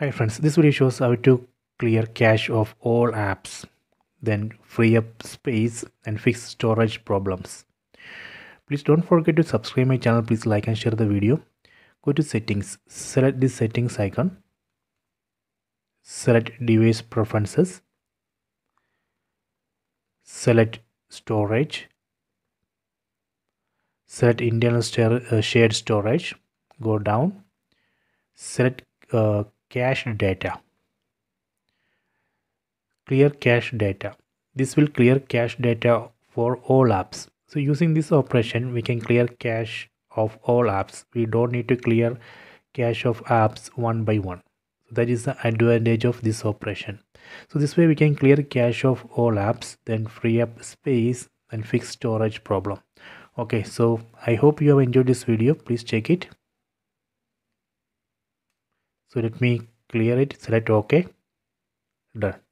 Hi friends, this video shows how to clear cache of all apps, then free up space and fix storage problems. Please don't forget to subscribe my channel. Please like and share the video. Go to settings, select this settings icon, select device preferences, select storage, select internal shared storage, go down, select cache data. Clear cache data. This will clear cache data for all apps. So using this operation, we can clear cache of all apps. We don't need to clear cache of apps one by one. So that is the advantage of this operation. So this way we can clear cache of all apps, then free up space and fix storage problem. Okay, so I hope you have enjoyed this video. Please check it. So let me clear it, select OK, done.